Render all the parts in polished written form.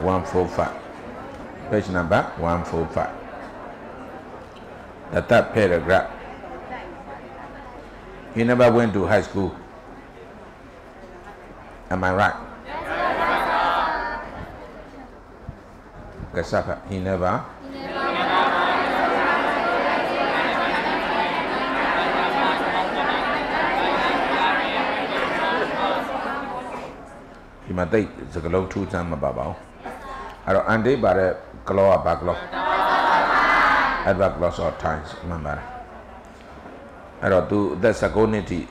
145. Page number 145. The third paragraph. You never went to high school. Am I right? Yes, sir. He never. You might take the glow 2 times above. I don't understand about a glow or back glow. I back lots of times, remember. I don't do the secondity.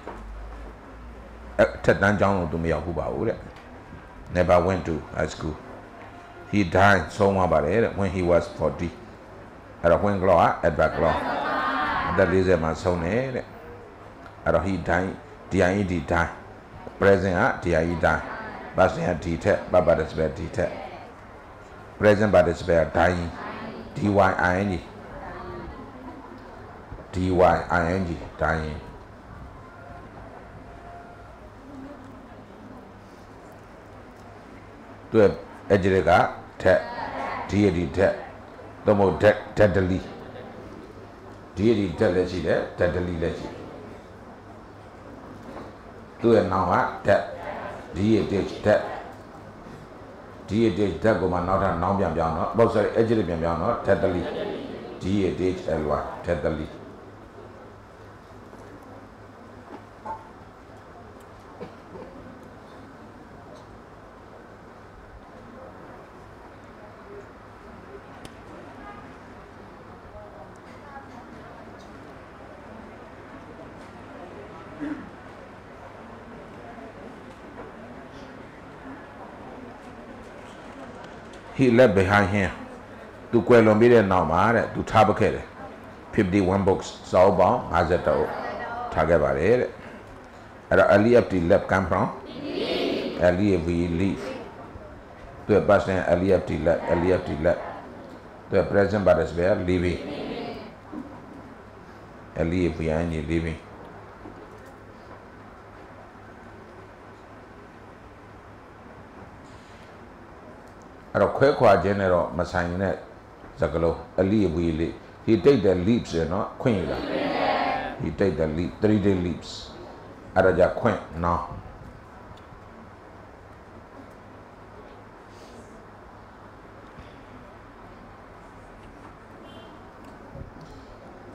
Never went to high school. He died so about it when he was 40. I don't went glow at back glow. That is my son. I don't he died. D.I.E.D. died. Present at D.I.E. died. Present participle dying. D-Y-I-N-G. D-Y-I-N-G. Dying. To a ejirika tech. D-A-D tech. Tomo tech deadly. D-A-D tech lechi tech. Deadly lechi. To a nawa tech. DH tech. DH tech go not a non biano, but sorry, edgebiano, tetherly. DH LY, tetherly. He left behind him. To Kualombide Namar, to Tabakere, 51 books, Sauba, Azeto, Tagabare. At Ali up to left come from? Ali we leave. To a person, Ali up to left, Ali up to left. To a present, but as well, leaving. Ali if we are leaving. He take the leaps, you know, queen. He take the leap, 3-day leaps. Araja queen, no.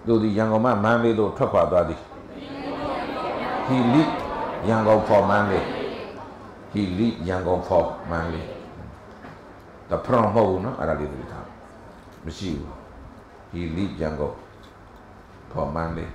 Though the young man, manly, though, talk about daddy. He leaped young for manly. He leaped young for manly. The prom hole, no, I don't know. Monsieur, he lead Django for Monday.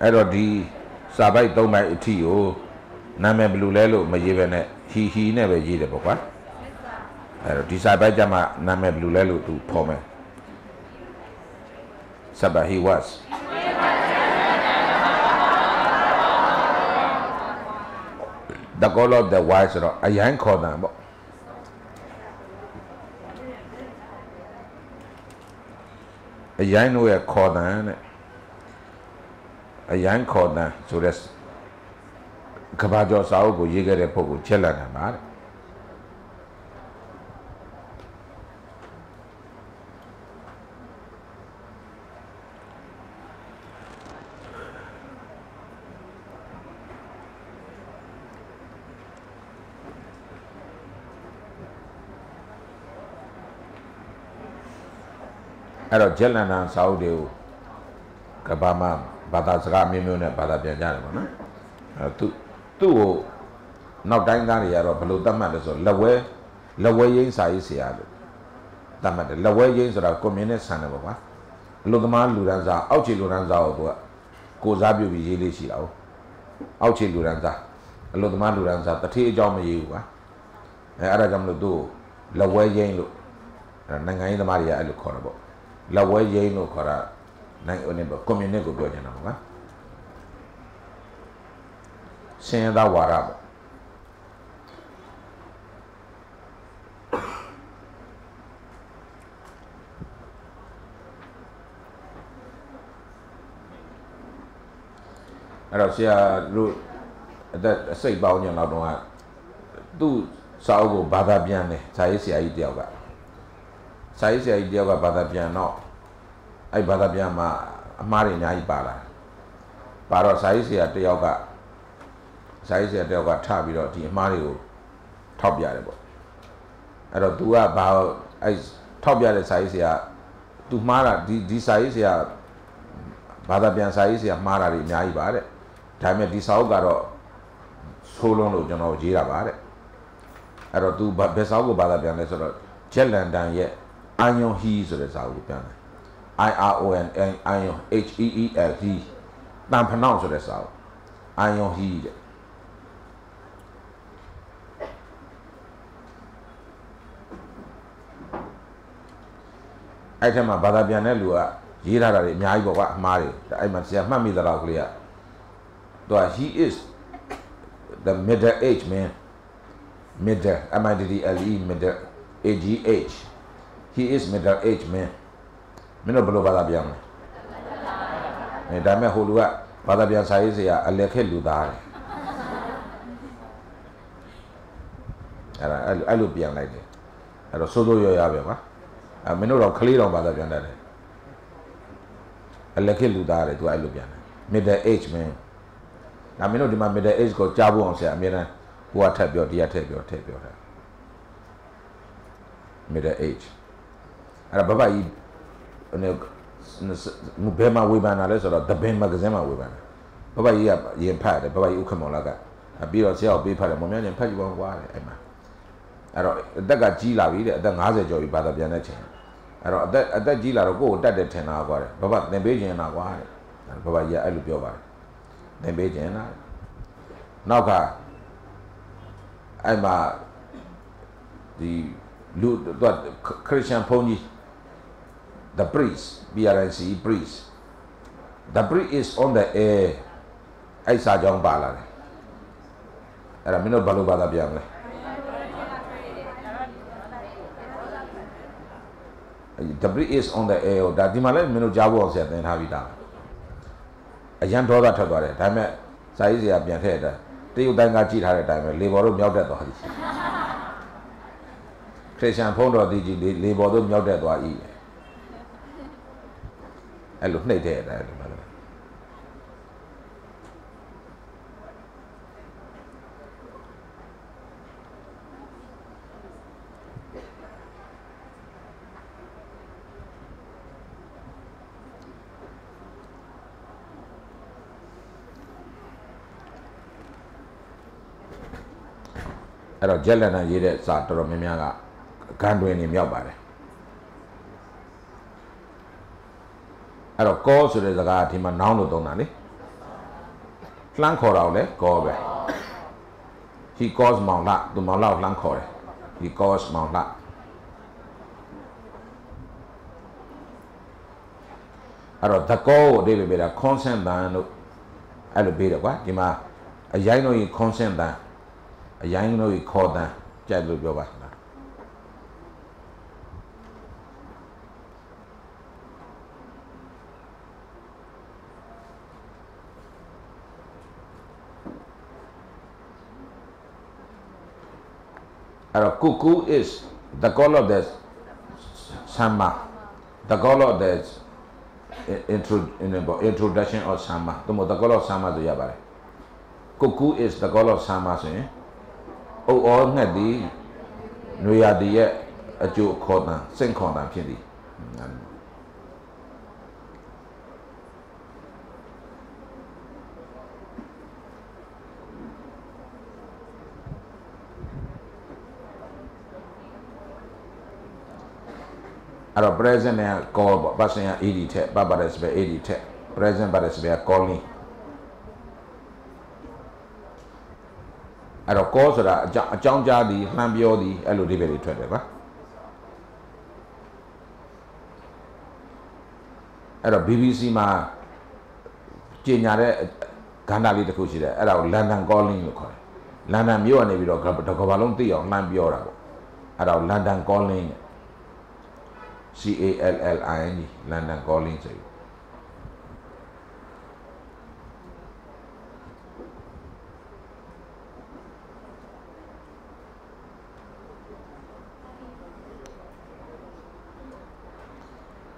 I don't the Sabai don't my tea. Oh, Name Blue Lelo, my even he never yet a book. I don't the Sabai Jama Name Blue Lelo to Pome Sabah he was. The goal of the wise, I ain't called them. I ain't know a corner. A young corner, so that's Cabajo Saugo, you get a poco chilla about it. At a chilla and Saudio Cabama. But that's got me, but I two not dying down here or below the matters of Laway inside is here. The matter Laway is a communist son of a Lugaman Luranza, Auchi Luranza over Kozabu Vigilio, Auchi Luranza, Lugaman Luranza, the tea jam you are. Aragam do Laway Yang Nangai na Maria alu korabo. La waje no kora nang oneba komine go bioje na mwa. Senda warabo. Alors sia lu that say bao nyo na donga. Tu saogo bada bian ne sai sia idea ba. Sai sia idea ba bada bian no. Ai bada bian ma amari nyai bala. Paro sai sia tyaw ka tha pi ro di amari ko thop pya de bo. Alors tu ga ba ai thop pya de sai sia tu ma ra di sai sia bada bian sai sia ma ra ri nyai ba de. Time at this hour, got solo no jira about it. I don't do but best algo by the pianist or chell and down yet. I know he's or is algo piano. IRONHEELD. Now pronounce it as out. I know he. I tell my brother Bianelua, Jira, Miago, what Mario. I must say, Mammy, the Raglia. But he is the middle-aged man. Middle, M-I-D-D-L-E, middle, A-G-H. He is middle-aged man. I don't know what I'm saying. I don't know what I'm saying. I don't know what I'm saying. Middle-aged man. I mean, no, my middle age got Jabu on say, I mean, who are type your dear type your tape your middle age. And Baba, you Mubema women are less or the Ben Magazema women. Baba, you empire, Baba, you come on like that. A beer or say, I'll be part of Moman and Paddy won't worry, Emma. I don't that got Gila, then I said, Joey, Baba Bianetti. I don't that Gila go, that the 10 hour. Baba, the Beijing and I worry. And Baba, yeah, I look over. Then Beijing, now I'm a the Christian pony, the breeze, BRNC breeze. The breeze is on the air. I saw John Ballard. And I'm not Balu Badabian. The breeze is on the air. That Dimalan Mino Jabo said, then have it down. A young daughter to got it. I met Saizia Bianhead. They would then got cheat her time. Labor of your dead. Christian Pondo did labor of your dead. I look naked. At a gel and I did it, Sator Mimiaga can't do any mealbare. At a cause, there's a guy at him and now no donani. Clancor out, go away. He calls Mount Lac, the Mala of Lancore. He calls Mount Lac. At a taco, they will be a consent down. I'll be the what? Dima, a yano, you consent down. A young no, you call them Jadu Govana. A cuckoo is the color of the Sama, the color of the introduction of Sama. The color of Sama to Yabare. Cuckoo is the color of Sama. Oh, all that the new idea a joke corner, same corner, kitty. At a present, I call Bassian 80 tech, Babadas by 80 tech, present Badas by calling. At a course, John Jardy, Lambio, the Elodie, Era BBC ma Chinyare Kanali the Kushida, era London calling the coin. London you and Evil Cabalonti or Lambiora. Era London calling CALLINE, London calling.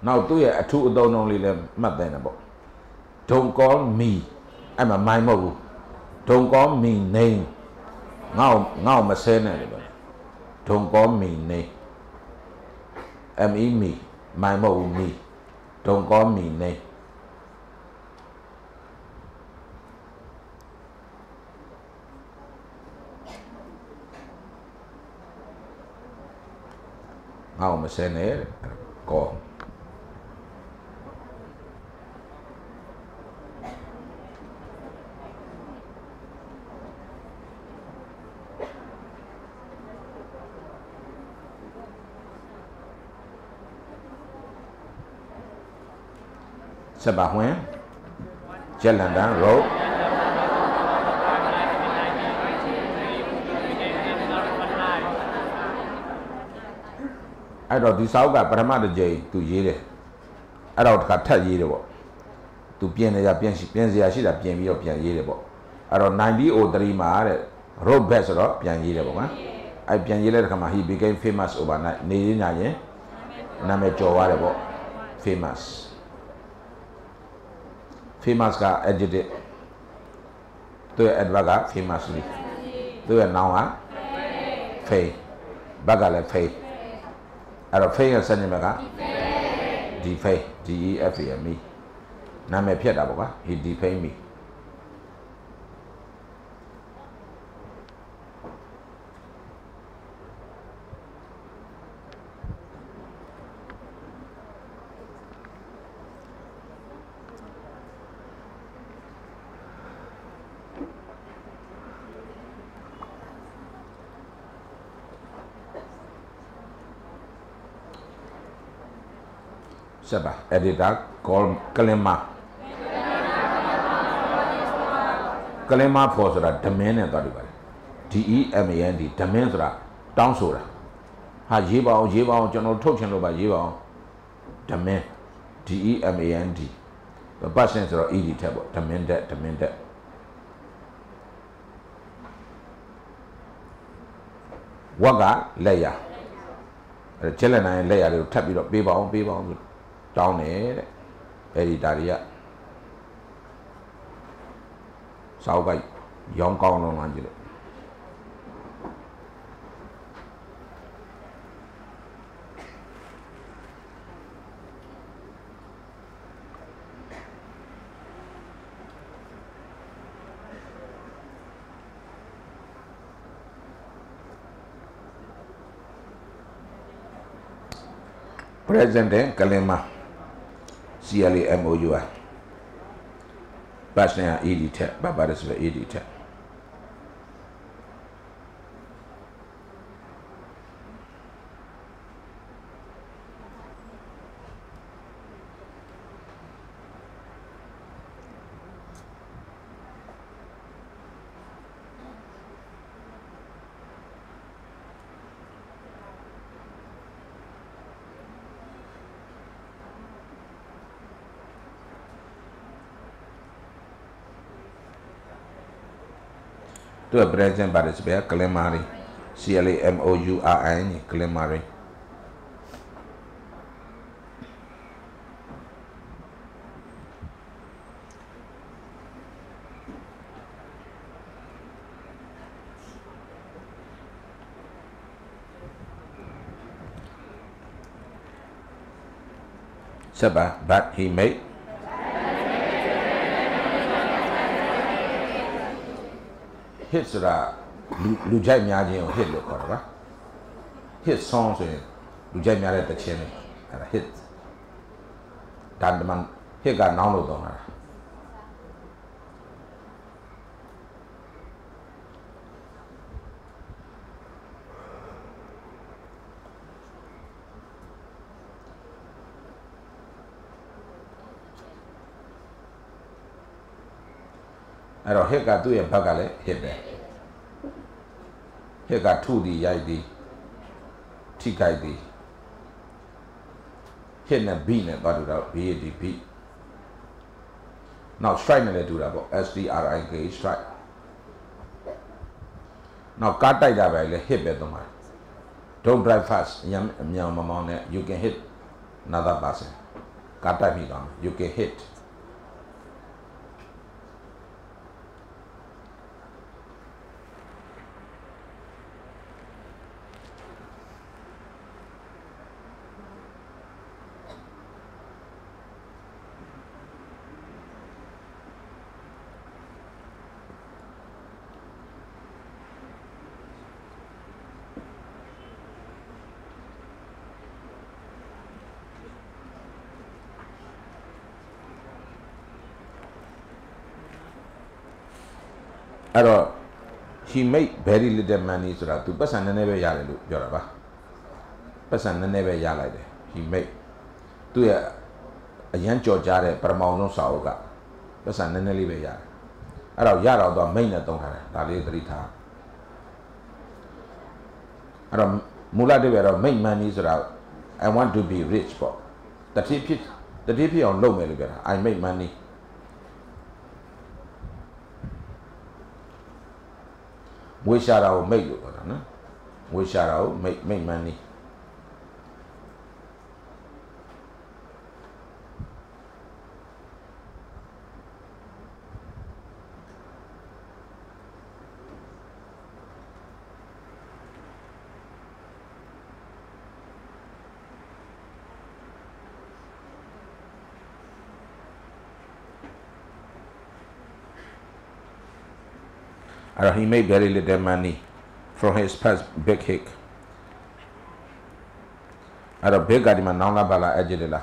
Now, do a two don't only them, don't call me. I'm a my mother. Don't call me name. Now, my son, anybody. Don't call me name. I'm in me. My mother, me. Don't call me name. Now, my son, here, call. Sabahwen, Jalandan Road. I don't dissolve that, but I'm out of jail to Yere. I don't cut Yerebo. To Piena Pienzia, she's a Pian Yerebo. I don't 90 or 3 miles, road better up Pian Yerebo. I Pian Yerebo, he became famous overnight. Nidinaye, Namecho Warebo, famous. Famous ka adjective. To advaga famously. To a noun, fay. Bagale fay. Aro fay and Sanimaka. Defay. DEFA me. Name Pieta Boga. He defay me. Editor called Kalema. Kalema for the domain and everybody. DEMAND, Demensra, Downsura. Hajiba, Jiva, General Token over Jiva, Domain, DEMAND. The persons are editable, Demended, Demended. Waga, Leia. The children and Leia will tap it up, people. Down here, Eritaria Saugai, Yong Kong Long Angelo. President Kalema. CLEMOUR. Basnia editor, Barbaras editor. To a president by this bear, Clemari, CLEMOURINE, Clemari. Saba, but he made. His Lujai Miaji or hit Locorva. His songs in Lujai Miaji the Chin and a hit. Tandaman, he got none of them. Aro heka tu ya bagale hebe. Heka tu di yai di. Tikai di. Hena bine badu da BADP. Now strike nele tu da bo SDRIK strike. Now katai da ba le hebe tomar. Don't drive fast. You can hit another person. You can hit. He made very little money so that he made to a young Georgia, Paramo Sauga, Pesan Nelivea. I don't yard or main at Donga, I don't Mula de Vera make money so that I want to be rich for the DP on low Melibera. I make money. We shall out make you, no? We shall out make money. He made very little money from his past big hick. At a big animal, Nana Bala Agidilla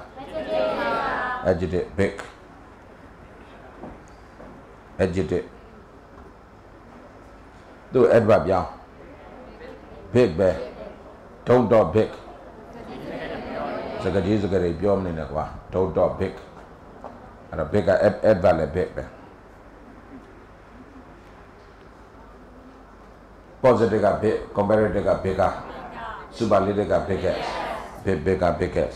Agidate Big Agitate. Do Edward Young Big Bear. Don't dog big. So that you get a bjom in a one. Don't dog big. At a bigger Edward Big Bear. Positive a big, comparative a bigger, superlative a bigger, bigger.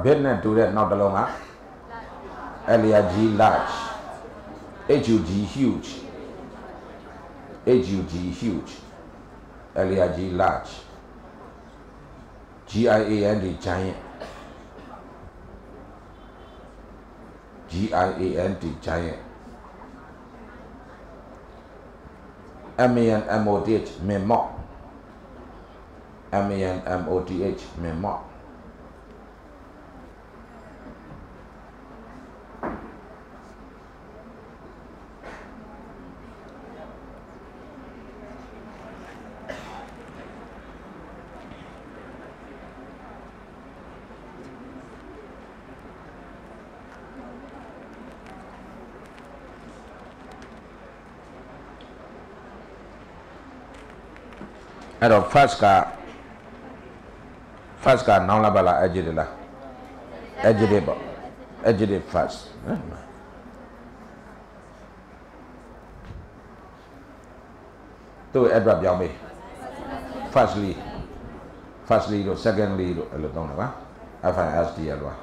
Bidna do that, not alone. L-E-I-G, large. H-U-G, huge. H-U-G, huge. L-E-I-G, large. G-I-A-N-D, giant. G-I-A-N-D, giant. M-A-N-M-O-T-H, memot. M-A-N-M-O-T-H, memot. At a fast car, non labala agitila, agitable, agitate fast. To Edward Yami, firstly, or secondly, or Ladonava, if I ask the Elva.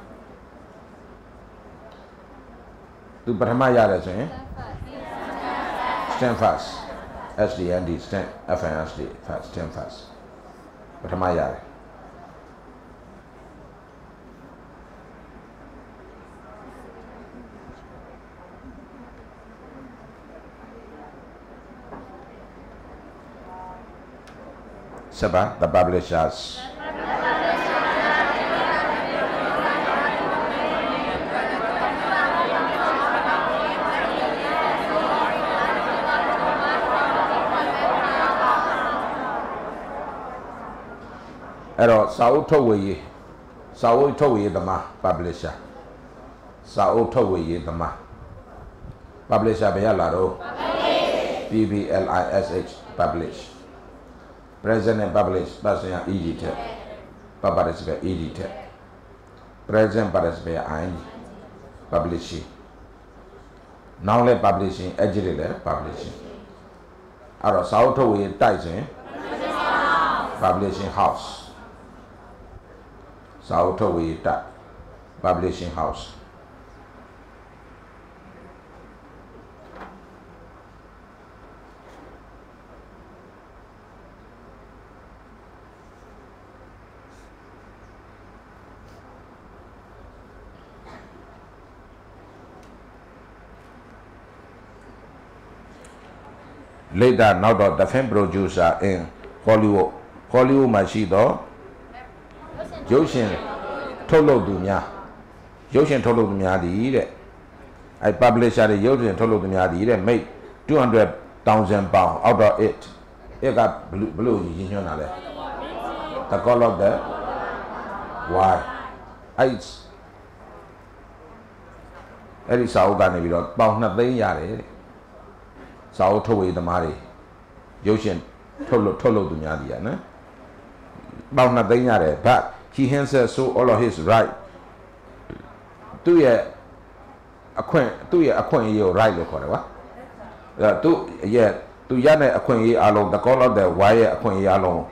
To Brahmaya, stand fast. SD and D stand FNSD fast 10 fast. But am I yard? Seba, the publishers. Ero Sao Towe Dama Publisher. Sao Towe Dama Publisher Bayalaro PBLISH Publish. Present Publish Basina Editor. Paparisipe Editor. Present Parisipe Ain Publishing. Now le publishing, agile publishing. Aro Sao Towe Tyson. Publishing house. Sauto Wita Publishing house. Later, now the film producer in Hollywood. Hollywood Mashido Joshin Tolodunya Joshin Tolodunya the I published at Joshin Tolodunya the made 200,000 pounds out of it. It got blue in your the color of the why I saw that we don't bound nothing yard. Saw to with the Mari Joshin Tolodunya the but he himself saw all of his right. Do you acquaint your right look on what? Do you acquaint along the color the wire acquaint along?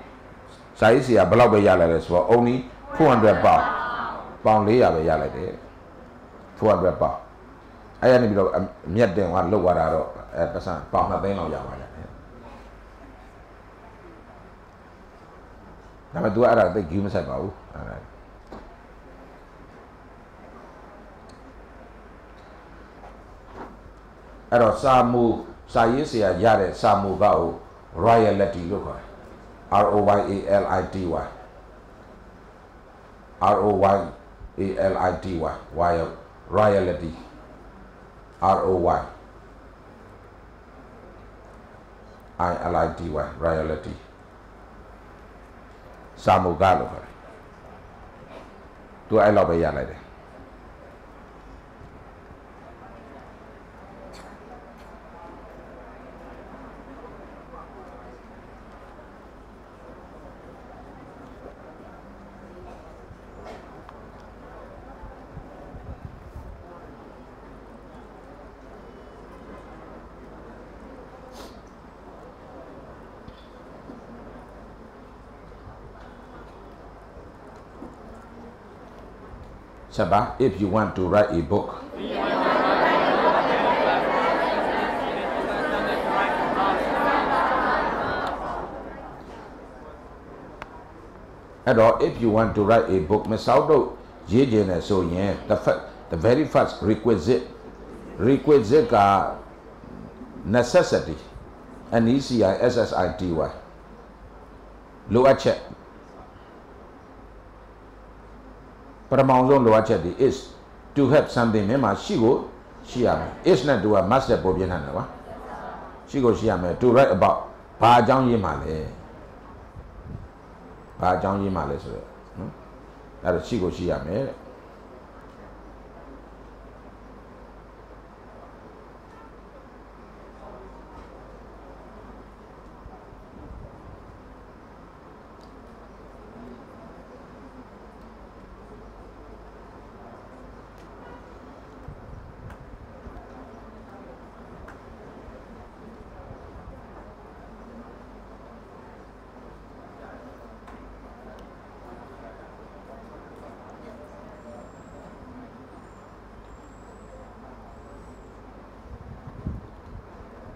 Size a blubber yellow for only 200 pounds. Pound yellow yellow there. 200 pounds. I am below a mid day one lower at the sun. Pound nothing on your I do not think you must have all right. I don't Samu Sayisia Yare Samu Bao Royalty Look ROYALITY ROYALITY while royalty ROYALITY royalty. Samu Galo. Do I love a young lady? Shabba, if you want to write a book, at all, if you want to write a book, Mesaudo Jijin so yeah, the very first requisite necessity, and necessity. Lower check. Paramount is to have something. Mema she go, she am. It's not to a master Bobiana. She go, she am to write about Pajang Yimale. Pajang Yimale, sir. That she go, she am.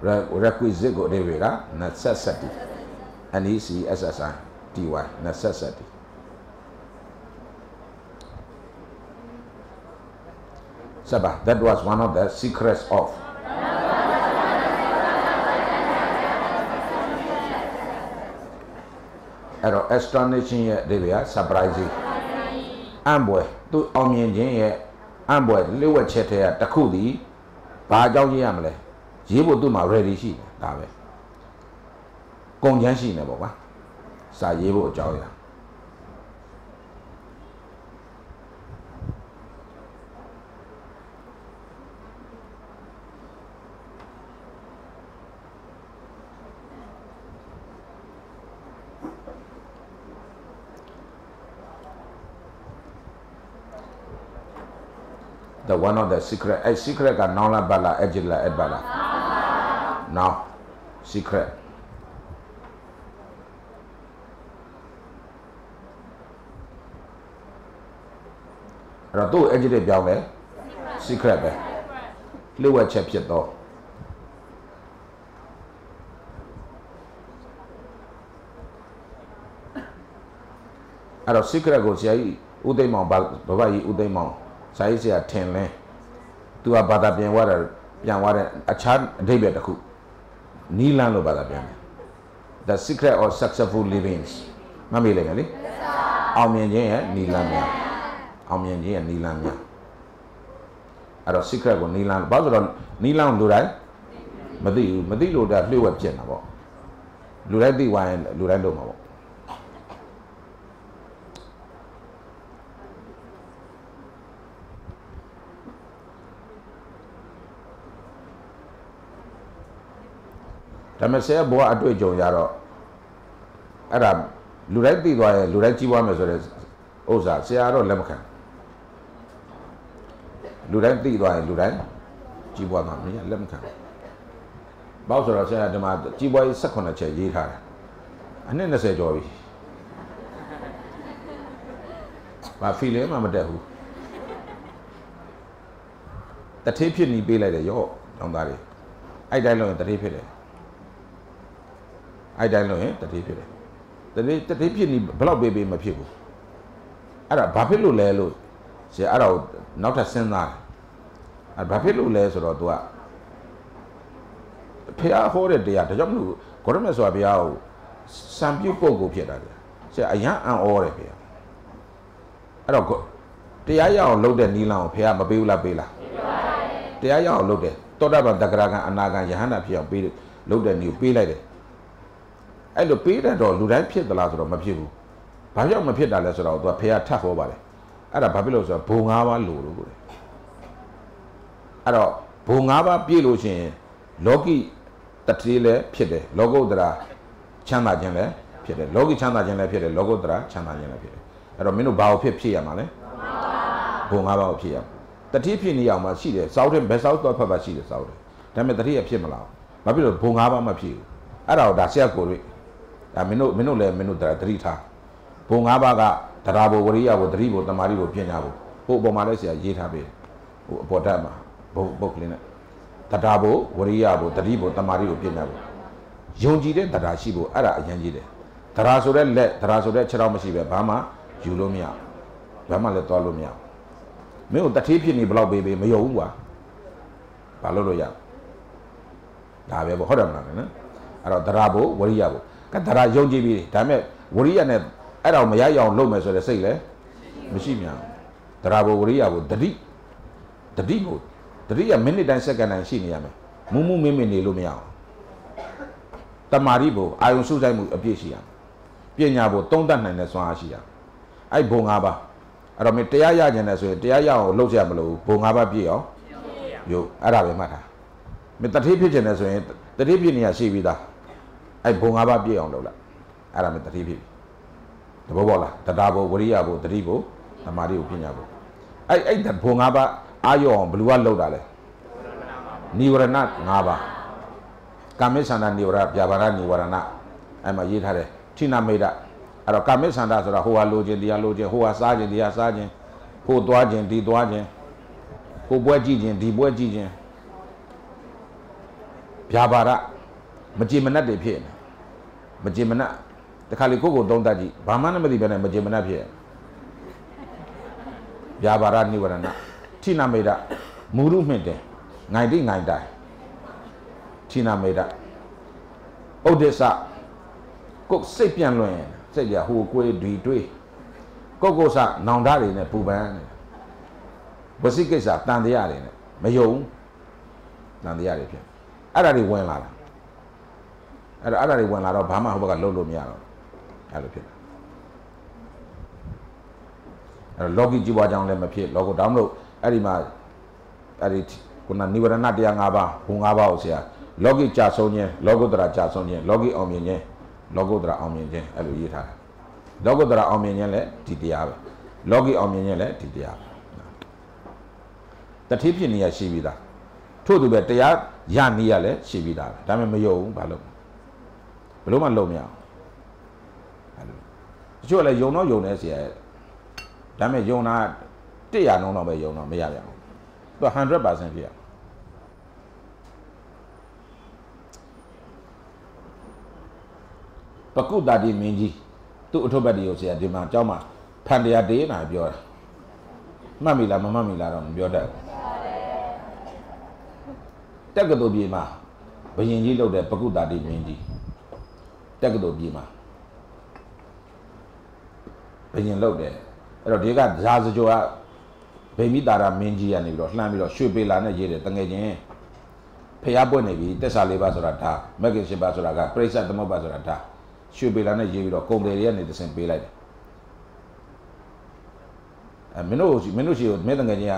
Requisite necessity and necessity necessity. Sabah, that was one of the secrets of astonishing surprising. Amboy to Omien Amboy Lewa Chetia Takudi Bajogi Amle. She would do my ready sheet, Dave. Gong Yanshi never one. Say, you will join. the one of the secret. A secret ka nongla bala ejila edbala. No. Secret. Ratu ejile biawe. Secret be. Liwa chepje do. Aro secret go siai udemong baba yi udemong. Sai siya ten le. Tu a bada bian water a chan debe daku. Nilan lo bada bian. The secret of successful living. Mami le kali. Aumien je ya nilan ya. Aumien je ya nilan ya. Aro secret go nilan. Bado nilan lurai. Madi lo da lewat je na bo. Lurai di wain lurai do ma bo. Tamasya bawa adu jauh yaro. Arab lurai ti doa lurai ciwa mesure. Oza siaro lemkan. Lurai ti doa lurai ciwa namanya lemkan. Bawa sura saya cuma ciwa sekona caji kara. Ane nasi jauhi. Ba file mama dahu. Tetapi ni belai deh yo orang dari. Aida lo yang tetapi deh. I don't know him, the tip. The tip ni blow baby my people. Ara Bapilu Lelo, say Ara, not a sinner. A Bapilu Leso or Dua. Pay a horrid day at the Jamlu, Coronas or Biao, some people go Pierre. Say a young and old here. I don't go. The Aya loaded Nilan, Pia Babula Bela. The Aya loaded, Todaba Dagraga and Naga Yahana Pia Bill, loaded new Bill. I look paid at all, do I pay the last of my people? Payam my pit, I let out to pay a tough over it. At a Babilos or Pungawa Lulu. At a Pungawa Piluchin, Logi Tatile Pide, Logodra, Chana Jene, Pide, Logi Chana Jene Pide, Logodra, Chana Jene Pide. At a Minubao Pipia Male, Pungawa Pia. The Tipini Yama, she is southern best out of Papa, she is out. Tametria Pimala, Babilo Pungawa Mapi. At our Dacia Gori. I minule minuta drita. Pungabaga, Tarabo, Ria, with Ribo, the Maribo Pianabo, Bobo Malaysia, Jitabe, Potama, Boklina, Tarabo, Ria, with the Ribo, the Mario Pianabo. Jonjide, Tarashibo, Ara, Yanjide, Tarasore, Cheramasiba, Bama, Julomia, Bama Letolomia. Mil the Tipini Blow Baby, Mayowa, Paloloya. I have a horror, Ara Tarabo, Ria. Katara Yogi B. Tame, Wurian, Adam Mayayon Lomas or the sailor, Mishimian. Tarabo Wuria would the deep wood. The dear minute and second and senior. Mumu Mimini Lumiao. Tamaribo, I am Susan Apician. Pianabo, Tondan and Swasia. I Bongaba. Aramitea and as a Tiao, Losiablo, Bongaba Pio. You Arabe Mata. Metatipian as a Tipinia Sivida. I bungaba beyond Lola. Aram the Ribi. The Bobola, the Dabo, Wariabo, the Ribo, the Mario Pinabo. I ate the bungaba, Ayon, Blue Lodale. Niuranat, Nava. Kamisana Niura, Yavarani, Warana. I'm a Yitare, Tina made up. Ara Kamisana, who are lodging, the allogia, who are sergeant, the sergeant, who dodging, the dodging, who boyjin, the boyjin. Yavara. Majimana de Pien. Majimana. The Calico don't daddy. Bamana Mediban and Majimana Pien. Yabara Nivarana. Tina made up. Muru made. 99 die. Tina made up. Odessa. Cook Sapian Loin. Said Yahoo, quay, dui, dui. Cocosa, non daddy in a puban. Basicasa, Tandiari in it. Mayo. Tandiari. I already went out. I don't want to Bama who got Lolo Miano. I repeat. A loggy Jiwa down Lemapia, Logo download, Arima Arit, Kuna Nivarana Diangaba, Hungaba Osia, Logi Chasonia, Logodra Chasonia, Logi Omine, Logodra Omine, Aluita, Logodra Omine, Titiab, Logi Omine, Titiab. တတိဖြစ်နေရရှိပြီးသားထို့သူပဲတရားရနေရလဲရှိပြီးသားဒါပေမဲ့မယုံဘူးဘာလို့ဘလို့မှလုံးမရအောင်အဲ့လိုတချို့လည်းယုံတော့ယုံနေเสียဒါပေမဲ့ယုံတာ100%တော့ပဲယုံတော့မရပြန်ဘူးသူက 100% ဖြစ်ရပကုတ္တတိမင်းကြီးသူ့အထုပ်ပတ်တွေကိုဆရာဒီမှာကြောက်မှာဖန်တရားတေးနာပြောတာမှတ်မိလားမမှတ်မိလားတော့မပြောတတ်ဘူးတက္ကသိုလ်ပြည်မှာဘုရင်ကြီးလုပ်တဲ့ပကုတ္တတိမင်းကြီးတက္ကသိုလ်ပြည်မှာဘုရင်လုပ်တယ်အဲ့တော့ဒီကဇာစကြောကဗိမိတာရမင်းကြီးကနေပြီးတော့လှမ်းပြီးတော့ရွှေပေလာနဲ့ရေးတယ်တငယ်ချင်းဖျားပွင့်နေပြီတက်စာလေးပါဆိုတာဒါမဂ္ဂင်၈ပါးဆိုတာကပြိဿသမုပ္ပါဆိုတာဒါရွှေပေလာနဲ့ရေးပြီးတော့ကုံတယ်တွေကနေတဆင်ပေးလိုက်တယ်အဲမင်းတို့ရှိကိုမဲတငယ်ချင်းက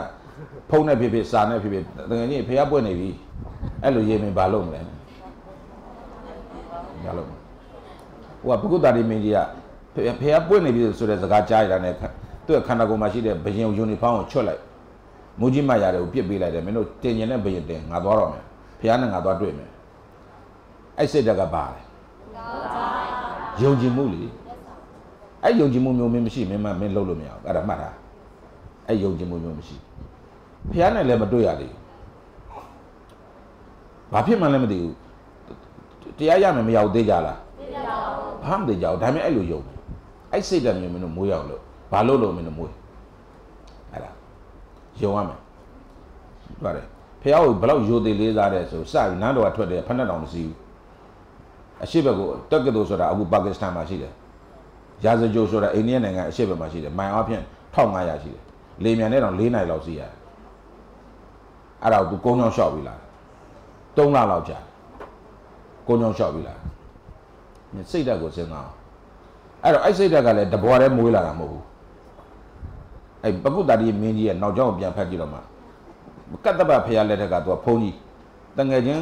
ဖုံးနဲ့ဖြစ်ဖြစ်စာနဲ့ဖြစ်ဖြစ်တငယ်ချင်းဖျားပွင့်နေပြီအဲ့လိုရေးမင်းဘာလုပ်မလဲဘာလုပ်ဟိုကပုဂ္ဂတရီမင်းကြီးကဖျားပွင့်နေပြီဆိုတဲ့စကားကြားရတာနဲ့သူ့ခန္ဓာကိုယ်မှာရှိတဲ့ဘယင်ယူနီဖောင်းကိုချွတ်လိုက်မူကြီးမရတဲ့ကိုပြစ်ပေးလိုက်တယ်မင်းတို့တင်ကျင်တဲ့ဘယင်တင်ငါသွားတော့မယ်ဖျားနဲ့ငါသွားတွေ့မယ်အဲ့စိတ်တကပါလေယုံကြည်မှုလေအဲ့ယုံကြည်မှုမျိုးမင်းမရှိမင်းလုပ်လို့မရဘူးအဲ့ဒါမှတ်တာအဲ့ယုံကြည်မှုမျိုးမရှိဖျားနဲ့လည်းမတွေ့ရသေးဘူးဘာဖြစ်မှန်းလည်းမသိဘူးတရားရမယ်မရောက်သေးကြလားဘာမှမသိကြဘူးဒါပေမဲ့အဲ့လိုယုံအဲ့စိတ်တကမျိုးမင်းတို့မိုးရောက်လို့ဘာလို့လို့မင်းတို့မွေးအဲ့ဒါယုံရမယ်တွေ့တယ်ဖះကိုဘလောက်ယိုသေးလေးစားတဲ့ဆိုစပြီးနန်းတော်ကထွက်တယ်ဖက်နှက်တောင်မစီးဘူးအရှိဘက်ကိုတက်ကတိုဆိုတာအခုပါကစ္စတန်မှာရှိတယ်ရာဇဂျိုဆိုတာအိန္ဒိယနိုင်ငံအရှိဘက်မှာရှိတယ်မိုင်အားဖြင့်1500ရှိတယ်လေမြန်နဲ့တော့4နိုင်လောက်စီးရတယ်အဲ့ဒါကိုသူကုန်းကြောင်လျှောက်ပြီးလာတယ်3လလောက်ကြာကုန်းကြောင်လျှောက်ပြီးလာတယ်စိတ်ဓာတ်ကိုစဉ်းစားအဲ့တော့အဲ့စိတ်ဓာတ်ကလည်းတဘွားတည်းမွေးလာတာမဟုတ်ဘူးအဲ့ပကုတ္တရီမင်းကြီးရဲ့နောက်ကျောင်းကိုပြန်ဖတ်ကြည့်တော့မှကတ္တပဖရာလက်ထက်ကသူကဘုန်းကြီးတငယ်ချင်း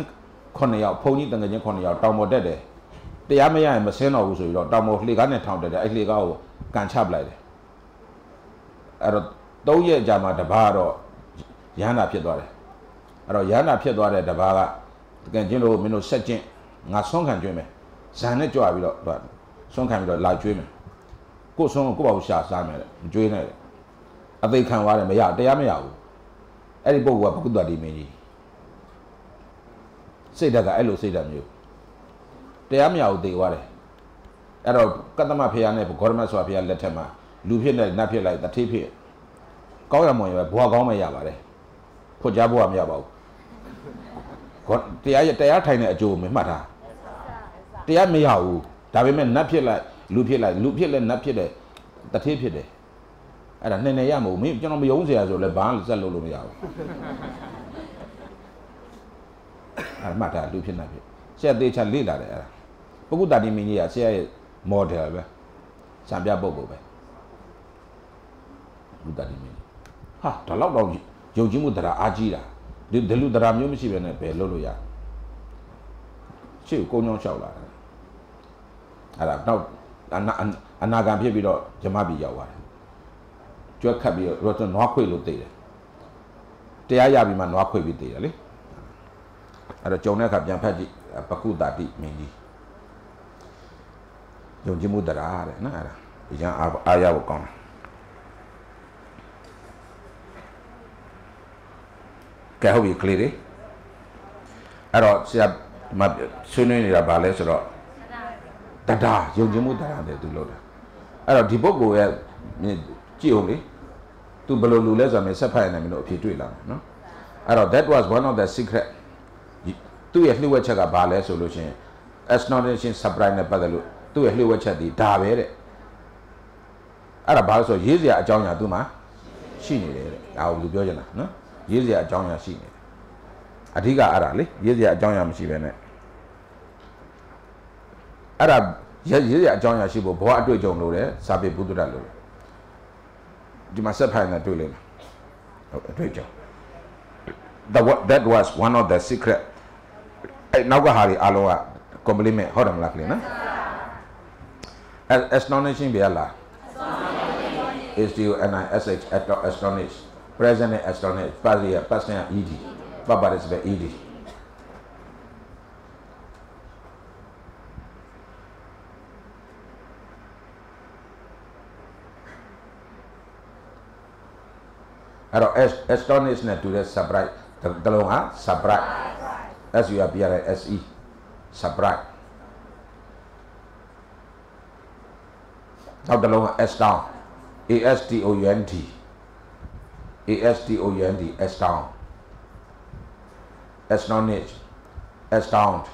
9ယောက်ဘုန်းကြီးတငယ်ချင်း9ယောက်တောင်ပေါ်တက်တယ်တရားမရရင်မဆင်းတော့ဘူးဆိုပြီးတော့တောင်ပေါ်လှေကားနဲ့ထောင်တက်တယ်အဲ့လှေကားကိုကန်ချပလိုက်တယ်အဲ့တော့3ရက်ကြာမှတပါးတော့ရဟန္တာဖြစ်သွားတယ်အဲ့တော့ရဟန္တာဖြစ်သွားတဲ့တပါးကတငယ်ချင်းတို့မင်းတို့ဆက်ကျင့်ငါဆွမ်းခံကျွေးမယ်ဇန်နဲ့ကြွပြီးတော့ဆွမ်းခံပြီးတော့လာကျွေးမယ်ကို့ဆွမ်းကို့ပါဘူးရှာစားမယ်မကျွေးနဲ့အသိခံသွားတယ်မရတရားမရဘူးအဲ့ဒီပုဂ္ဂိုလ်ကပုဂ္ဂတတိမင်းကြီးစိတ်ဓာတ်ကအဲ့လိုစိတ်ဓာတ်မျိုးတရားမရဘူးသိသွားတယ်အဲ့တော့ကတ္တမဖရာနဲ့ဂေါရမဆွာဖရာလက်ထက်မှာလူဖြစ်နဲ့နတ်ဖြစ်လိုက်တတိဖြစ်ကောင်းရမွန်ရပဲဘွားကောင်းမရပါတယ်ဖွက်ကြဘွားမရပါဘူးတရားထိုင်တဲ့အကျိုးကိုမှတ်တာတရားမရဘူးဒါပေမဲ့နတ်ဖြစ်လိုက်လူဖြစ်လဲနတ်ဖြစ်တယ်တတိဖြစ်တယ်အဲ့ဒါနဲ့နဲ့ရမလို့မင်းကျွန်တော်မယုံစရာဆိုလဲဘာလဲဆက်လို့မရဘူးအဲ့မှတာလူဖြစ်နေပြီဆရာသေးချာလေ့လာတယ်အဲ့ဒါပုဂ္ဂတတိမင်းကြီးကဆရာရဲ့ model ပဲစံပြပုဂ္ဂိုလ်ပဲပုဂ္ဂတတိမင်းဟာဒါလောက်တော့ယုံကြည်မှုတရားအားကြီးတာဒီလူတရားမျိုးမရှိဘဲနဲ့ဘယ်လုပ်လို့ရရှေ့ကိုကုန်းကြောင်းလျှောက်လာတယ်အဲ့ဒါတော့အနာဂံဖြစ်ပြီးတော့ဂျမပြီရောက်သွားတယ်ကြွက်ခတ်ပြီးတော့နွားခွေလို့သိတယ်တရားရပြီးမှနွားခွေပြီးသိတယ်လေအဲ့တော့ကြုံတဲ့အခါပြန်ဖတ်ကြည့်ပကုတတိမင်းကြီးယုံကြည်မှုတရားတဲ့နော်အဲ့ဒါအရင်အားရဖို့ကောင်းတယ်ကဲဟုတ်ပြီ clear တယ်အဲ့တော့ဆရာမဆွေးနွေးနေတာဗာလဲဆိုတော့တရားယုံကြည်မှုတရားတဲ့သူလို့တာအဲ့တော့ဒီပုဂ္ဂိုလ်ရဲ့ကြည့်အောင်လေသူဘယ်လိုလူလဲဆိုမှဆက်ဖတ်ရနိုင်မလို့အဖြေတွေ့လာတယ်နော်အဲ့တော့ that was one of the secret သူ့ရဲ့လှည့်ဝက်ချက်ကဘာလဲဆိုလို့ရှင် astonishing surprise နဲ့ပတ်သက်လို့သူ့ရဲ့လှည့်ဝက်ချက်ဒီဒါပဲတဲ့အဲ့ဒါဘာလို့ဆိုရေးစရာအကြောင်းညာသူ့မှာရှိနေတယ်တဲ့ဒါကိုလူပြောကြတာနော်ရေးစရာအကြောင်းညာရှိနေတယ်အဓိကအဲ့ဒါလေရေးစရာအကြောင်းညာမရှိပဲနဲ့အဲ့ဒါရေးစရာအကြောင်းညာရှိဖို့ဘဝအတွေ့အကြုံလို့တယ်စာပေဘုဒ္ဓတလို့ဒီမှာဆက်ဖတ်နေတွေ့လိမ့်မယ်ဟုတ်အတွေ့အကြုံ that was one of the secret အဲ့နောက်ကဟာတွေအားလုံးက compliment ဟုတ်တယ်မလားခင်ဗျနော် astonishing ပဲလား astonishing is you and I as astonish Present external, past year, past year, ED. Past participle ED. Alors, external is naturel subtract. Tolong ha, subtract. SUBRACT. Subtract. Now tolong external. ESTOUND. ESTOUND. Astound. Astonish. Astound.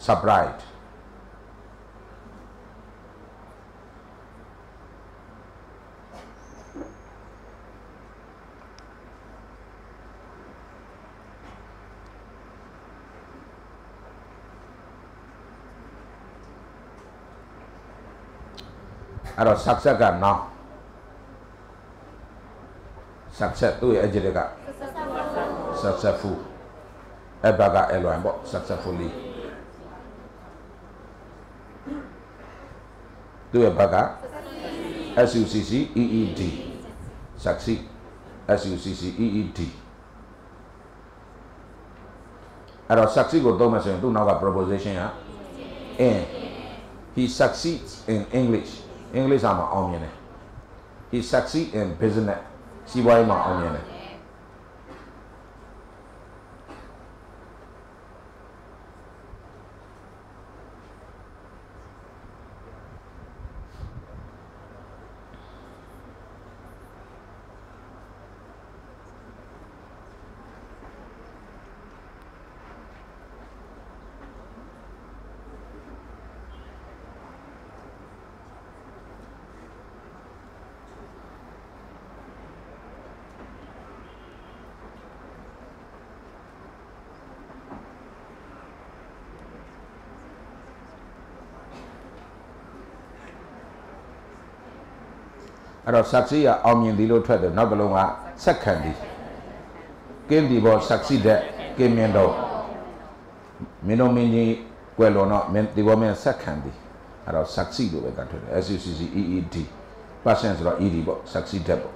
Surprise. Alors, success ka now. Success tu ya jadi kak. Successful. Baga eluan bok successfully. Tu ya baga. SUCCEED. Succeed. SUCCEED. Alors succeed ko tu macam tu nak proposition ya. He succeeds in English. English sama omnya nih. He succeeds in business. CY ma on yana. Alors saksi ya omien di lo thwet de naw talong ka sakkan di kin di bo saksi de kin min do min do min ji kwel lo no min di bo min sakkan di alors saksi lo be ka thwet de SUCCEED person so ed bo saksi de bo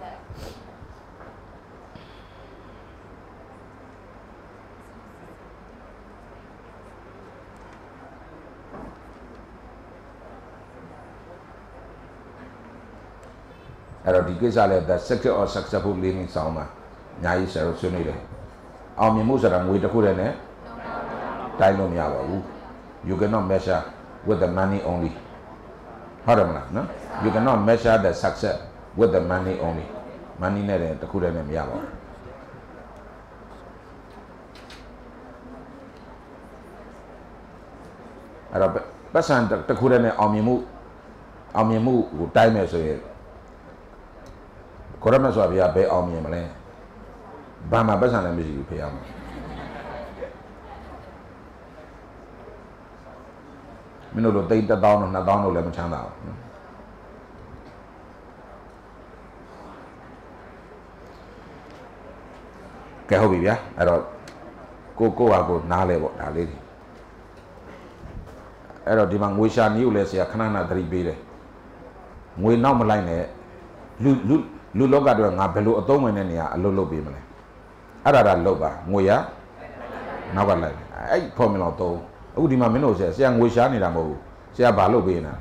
The secret of successful living sauma. Nyai sero sunile. Aumi musara muita kurene. Tailom yawa. You cannot measure with the money only. Haramla, no? You cannot measure the success with the money only. Money nere the kurene yawa. Arab pasan the kurene aumi mu time so. Korang masuk aja be awamnya malah, bahama besarnya mesti dipegang. Minulur tadi dah down oleh macam mana? Kau hobi ya, eror, aku nale. Eror di mana Malaysia ni ulas ya, kena nak dari beli. Mui nau Malay ni, Luloga dua ngabelu atau mana ni ya lulubi mana? Ada lupa, nguya, nawan lain. Aik formula tu, aku di mana minus ya? Siang nguya ni dah mau, siang balu bina.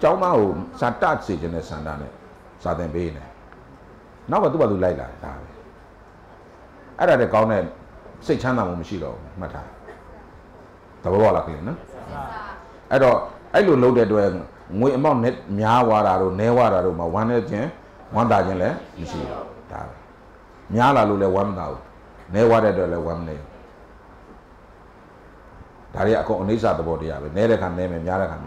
Jauh mau satu sih jenis sana ni, satu bina. Nawan tu baru lain lah. Ada dekau ni, secana mesti lo, macam. Tapi bolak ni, na? Ada, aik lulubi dua ngui emang net nyawa raru mau wanetnya wanda aja le misi dah nyala lalu le wanda nyawa ada le wanda dari aku Indonesia tu boleh ya nyala kan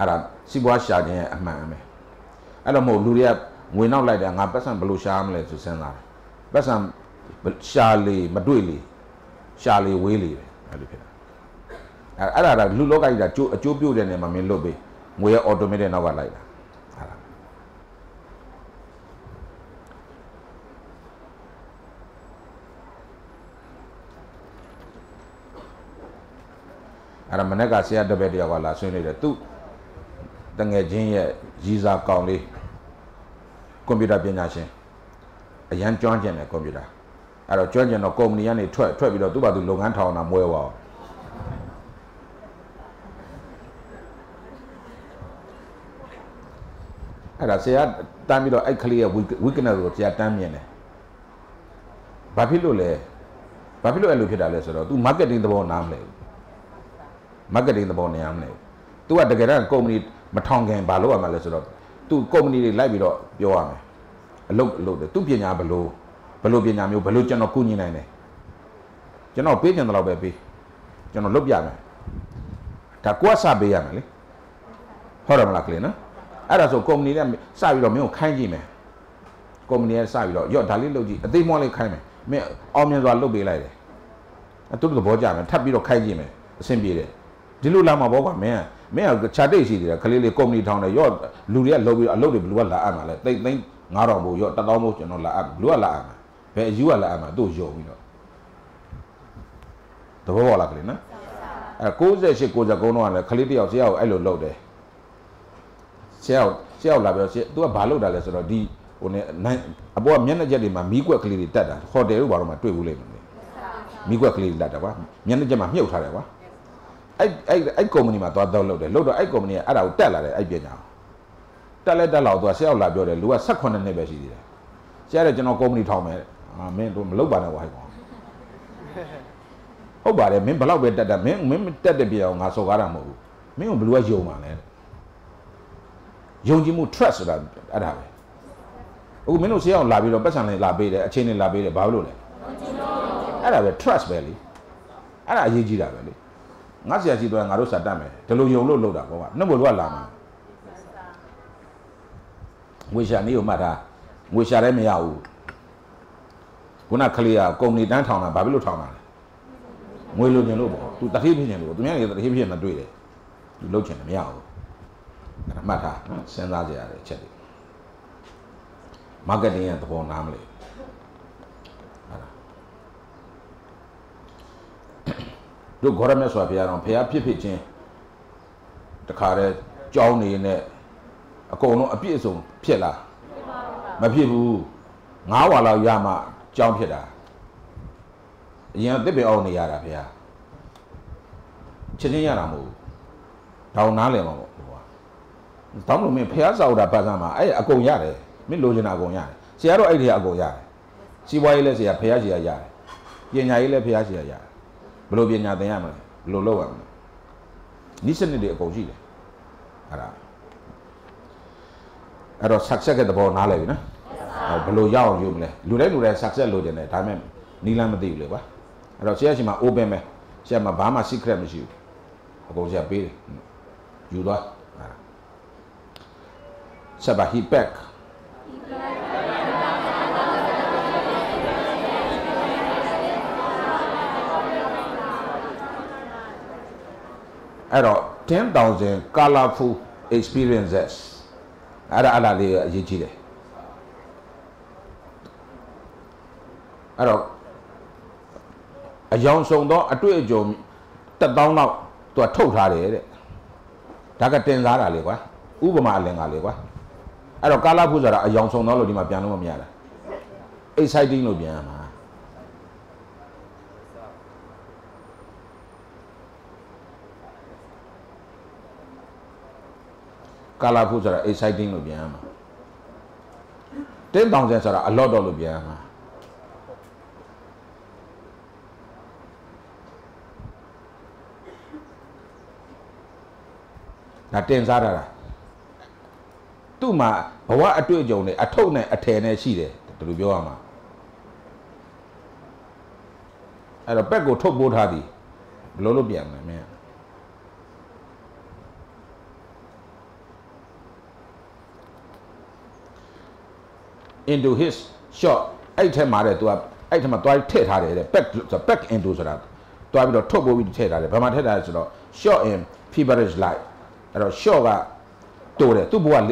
ada si buat siapa ni ada mau luria ngui nau lagi ngapa pasang belu syam le susana pasang syali maduili syali wili ada luloga ini dah cubiu dia ni mamin lobe, mui automate nawa lagi lah. Ada mana kasih ada beri awal lah, so ini dah tu, Tangajin, Giza County, computer Binashin, a young Georgian computer. At a Georgian or Communian, 12 or 2 Longantown and Moewa. I said, Tamil or actually a weekend or Tiatamian. Papilo, look at a lesser, do marketing the bone arm. Marketing the bone arm. Two at the Garan community, Matonga and Balo, my lesser. Two community library, your army. Look, the two Piana below, Balubinam, Baluchan or Kuninane. General Pigeon Lobby, General Lobiana. Takua Sabianali. Horrible, cleaner. I was a community, Savio, kindly man. Community Savio, your Dalilogi, a demonic crime. May all men are lobby like I took the Bojam and Tabito Kajime, the same period. Dilulama Boga, man, may I Chade, Kalili community town, a yard, Luria lobby, a lobby blue la ama, they think Narabo, your Tadamo, and La Blue la ama, where you are la ama, do you know? The Bola Cleaner. A cause she goes a gono and a Kalili of Zio, I lode. Sell labels do a ballot less or D on a boy manager in my Migua clearly data, for the over my 2 women. Migua clearly data, manager my milk, however. I communicate or download a load of I communicate out teller, I be now. Teller allowed to a sell labor, a lower second and never see it. Sarah General Community Tom, I mean, don't look on a white one. Oh, but I remember that the men that they be on us over a move. Me on blue as you, man. Young trust that I have. Oh, men who say on Labilo, Bassan Labade, a chain in Labade, Baulu. I have a trust belly. I have a Yijida belly. Nasia Jido and Arosa Dame, Teluyolo Loda, no Lama. We shall knew, Mada, we shall emi out. Gunakalia, Comni downtown and Babilo Town. We look in Lobo, to the Hibian, to many of the Hibian and do it. You look in me out. Matter, send us a check. Marketing and the whole family. Do governments appear on pair pitching the car, Johnny in it. A corner appears on Pilla. My people now allow Yama, John Pilla. Young baby only Yara Pia. Chinianamo. Down Alamo. Don't mean Piazza or Pazama. I go yard. Me losing a go yard. Sierra idea go yard. See why let's see a Piazza yard. Yenayla Piazza yard. Blobiana the Yammer, Lolo. Listen to the Gogile. I don't succeed at the born Alevina. Below Yao, you Lure success loading at time. Nilam de Leva. I don't see my Obeme. See my Bama secret with you. I go there, Bill. You lot. Sabah he back. I got 10,000 colorful experiences. I got a young song, a two job, the down out to a total. Takatin Laraliwa, Ubama Langaliwa. I don't call up a young son, no, my piano, Miana. It's hiding no piano. Calapuzara is hiding no piano. 10,000 are a lot of piano. Now, 10,000. My what I do, I told her a tenor she to be your armor. At a back go top boat hardy, Lolobian, man. Into his shop, 8 miles to up, 8 miles to a back the back into the lap. To have the top with the but my head as well. Show him feverish light. At a show. To board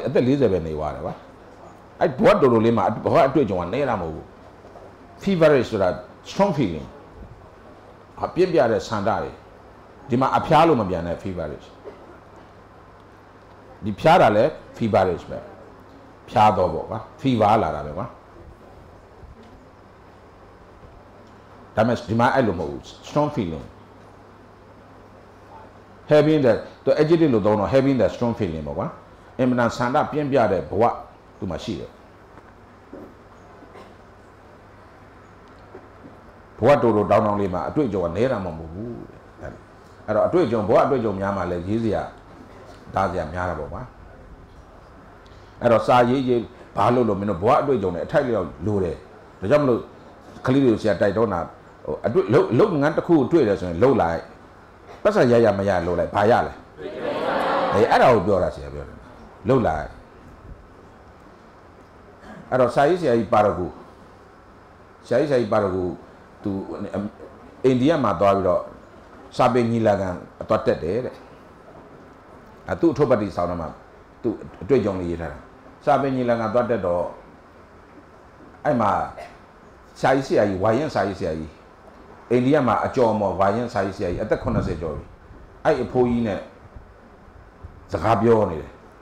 at the Elizabeth, whatever. I bought the Lima, bought to John Neramo. Feverish, strong feeling. A Pibia Sandari. Dima Apialo Mabiana feverish. Di piyarale fibaraj me, piyadoboga, fivala me wa. Tamas dima elumouds, strong feeling. Having that, to ejidi lo dono having that strong feeling moga. Emna sanda piyan piyare bwa tu mashire. Bwa doro dono lima atui jo anera mamubu. Aro atui jo bwa atui jo miyama le jizia. That's the Amyarabo. And Osai, Palo, Mino, Bois, Don, Italian, Lure, the Jamlo, Clearus, Didona, looking at the cool traders and low light. But I am a yellow like Payala. They are out doors, low light. And Osai is a paragu. Say is a paragu to India, my daughter, Sabin Hilagan, a totted. I took property sound amount to drink only either. Sabin Yilanga got the door. I'm a size, I wyan size. Eliama, a job more wyan size at the corner. I pull in it. Zagabioni.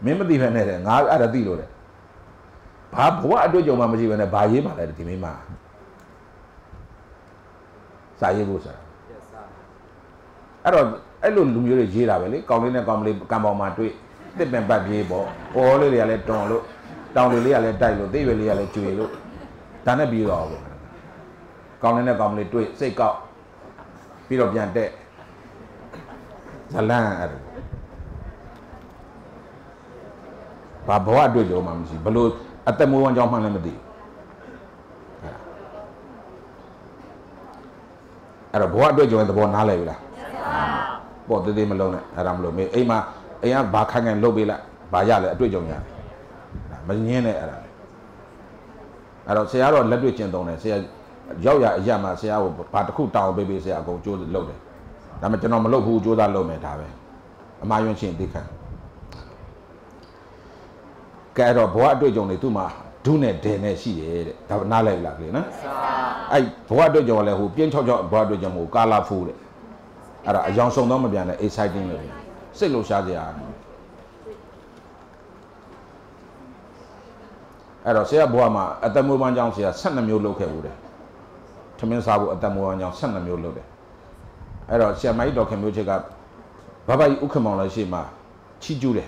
Member the Venere, and I'll add a deal. Pap, what do your mamma even buy him at the Mima? Sayebusa. I don't. I don't know if you're a Jira, calling a comely come on my tweet. They bent by Jabo, all the electron look down the Lealet Dilo, they will let you look. Tana be all calling a comely tweet, say cow. Peter Biante Salan Baboa do your mamsie, below at the moon John Lemedy. At a boa do you and the Bonalevilla. But the day Malone, Aramlo, Ema, Ayam Bakang and Lobila, Bayala, Dujonia. Magnene, I don't say I don't let which and don't say Joya Yama say I will part cool town, baby say I go to the loaded. Namatanamalo who do that low metave. A mayon chin deacon. Caro Boa Dujoni Tuma, Dune Dene, she ate Nale Lagina. I Boa Dujola who pinch of Boa Dujamu, Gala food. A young son of Biana, exciting. Say, Lucia. I don't say a boama at the Muan Young, say, send them your local. To me, I will at the Muan Young, send them your local. I don't say my dog can music up. Baba Ukamon, I see my Chijude.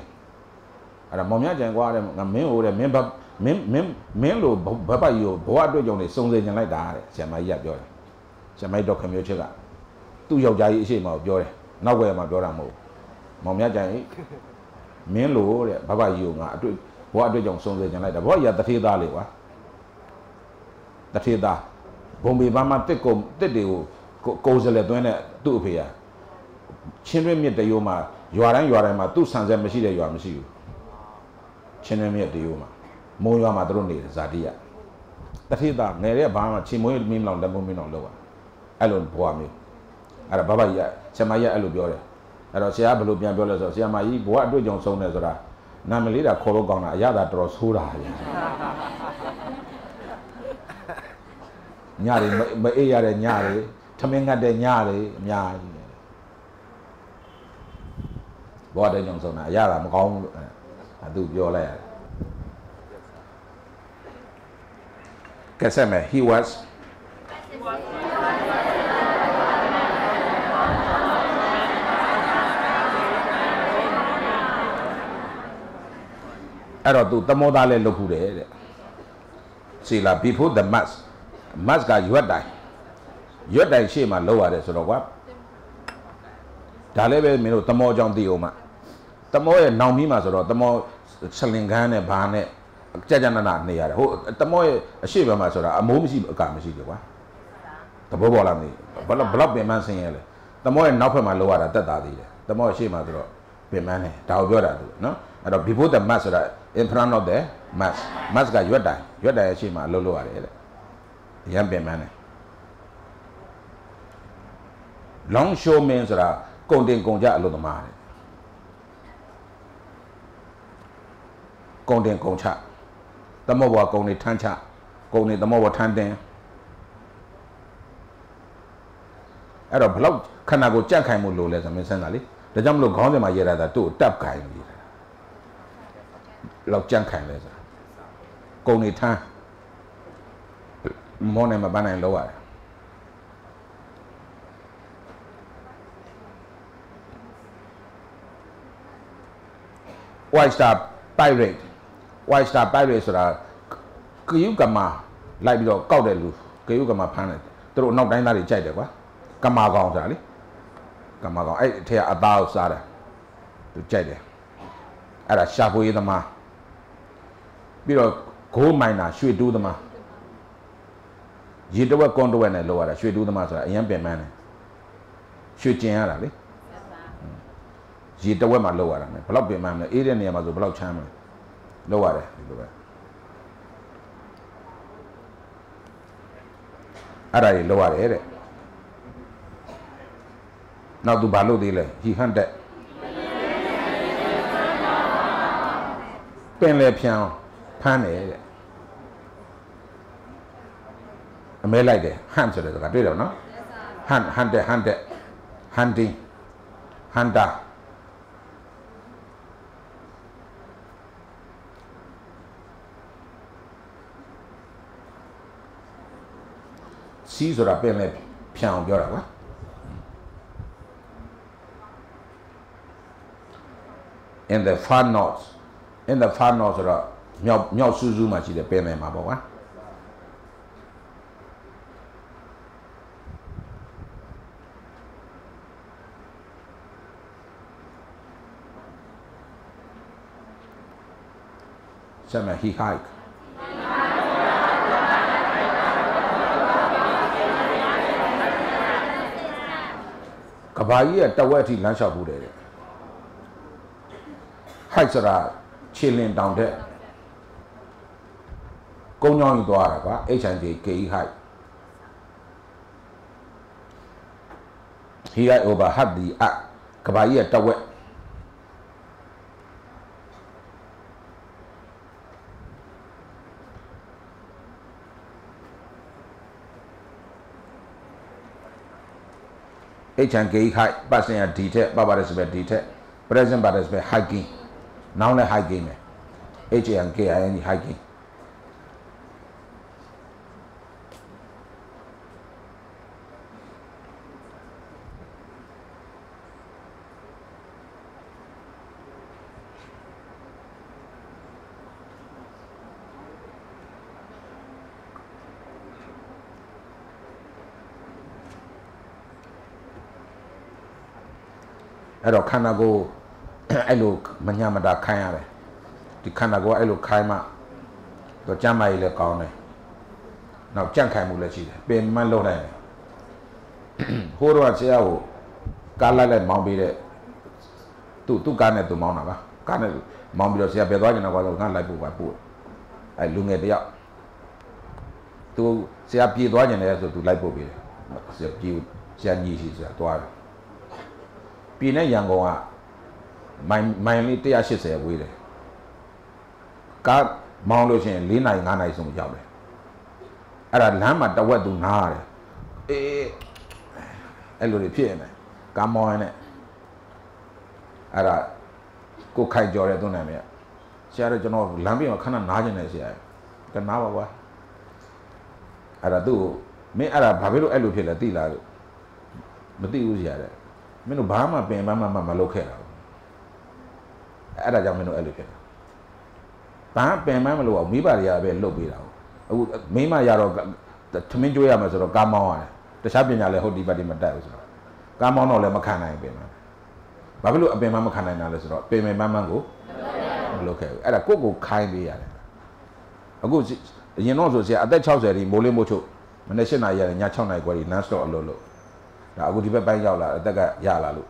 At a moment, and what a male remember, Melo, Baba, you, Boado, only songs and like that, say my yard. Say my dog can music up. Tu giàu giấy gì mà giàu này, nấu về mà giàu làm mồm nhát giấy, miếng lúa này, bà bà nhiều ngã, tôi vợ tôi chồng xong rồi như này đã vợ giờ ta thi đa liệu quá, ta thi đa, bông bì mắm tết cồn tết điều câu giờ là tôi này tự phê à, trên với miệt điều mà giàu đấy mà tu sang dân mới xí để giàu mới xí, trên với miệt điều mà mua giàu mà tôi luôn để giá đi à, ta thi đa ngày đấy bà mà chỉ mỗi miếng lòng đã bông miếng lòng đâu à, ai luôn bỏ miếng. Ara baba ya semaya alubiore ara sia blubian biole so sia mai bo atwe jong song ne sora nam le da kho lo kaung da aya da tro so da nya re ma e ya de nya re thamin ngat de nya re amya bo atwe jong song da aya da ma kaung a tu biol lai ya kasame he was See, like before the mask. Mask are your die. Your die shame and lower. So, what? Talebe, Mino, Tamo John Dioma. Tamo and Naumima, so Tamo Salingane, Bane, Jajana, near Tamo, a shiver master, a moomsi, a camisilla. The Bobolani, but a block be man saying, Tamo and Napa, my lower, Tata, the more shame, I draw. Be man, Taugora, no? And before the master in front of the mask. Mask are your die. Your die shame, my lower. Young be man. Long show means that Condin Conja Lodomare Condin Concha, the Mowa Coni Tancha, Coni the Mowa Tandem. At a block, can I go Jankai Mulu as a missionary? The Jamlo Gonda Mayera too, tap kind. Lock Jankai Lesser Coni Tan Mona Mabana and Lower. Why stop pirate so that Kuyukama like your Kaudelu, Kuyukama planet, through no binary child, what? Kamagon, Sally? Kamagon, I tell about Sada to Chad at a sharp way the ma. Below coal miner, she do the ma. You do a condo and a lower, she do the master, a young man. She generally. Jita wema lower me, block be man, either near Mazu block chamber. Lower. Ara lower ere. Now do Balu dile, he hunted. Penle pian, pan ere. A me like it, hands at the cathedral, no? Hunted, hunting, hunter. Caesar apparently piano Yorava. In the far north, Mio Suzuma, she the Pene Mabawa. Some he hike. Kabayi at the wet in Nashabude. Hikes are chilling down there. Go on to Araba, HNJK hike. Here I overheard the act. Kabayi at the wet. HNK hike, passing a detail, Baba's bed detail, present Baba's bed hiking. Now, the hiking HNK, I any hiking. Hello, Kanago, hello, Manyamada Kayane. The Kanago, hello, Kaima, the Jamaile Kone. Now, Jankai Mulachi, Ben Malone. Horo Asiao, Kalale Mombile, two Ganet to Monava, Ganet Mombilo Sia Bedogana was not like Bubapu. I look at the up. To Sia Pidogan as to Lipobi, Sia Gianni, Sia Tuara. Pina Yangoa, my little ashes away. God, Mount Ocean, Lina, and Anna is on Yabe. At a lamb at the word do not. Eh, a little piano. Come on it. At a cocaine joy, don't I mean? Share John of Lambie or Canon Nagan as here. The Navawa. At a do, may at a Babilo Elupilla dealer. But the use yet. Menu Bama be Mamma Malokera. Ada Jamino Elupera. Tahan payment malu awak, miba dia belu biarau. Aku mima yaro, temin juga macam tu, kamau an. Tetapi nyale hodi badi mada macam tu. Kamau nolai makanai payment. Babilu payment makanai nolai macam tu. Payment manggu, belukai. Ada kuku kain dia. Aku jenau tu saya ada caw seri, boleh macam Malaysia naya ni caw naya kuari, nasto alolo. Aku tiba bayar lah, ada gak ya lalu.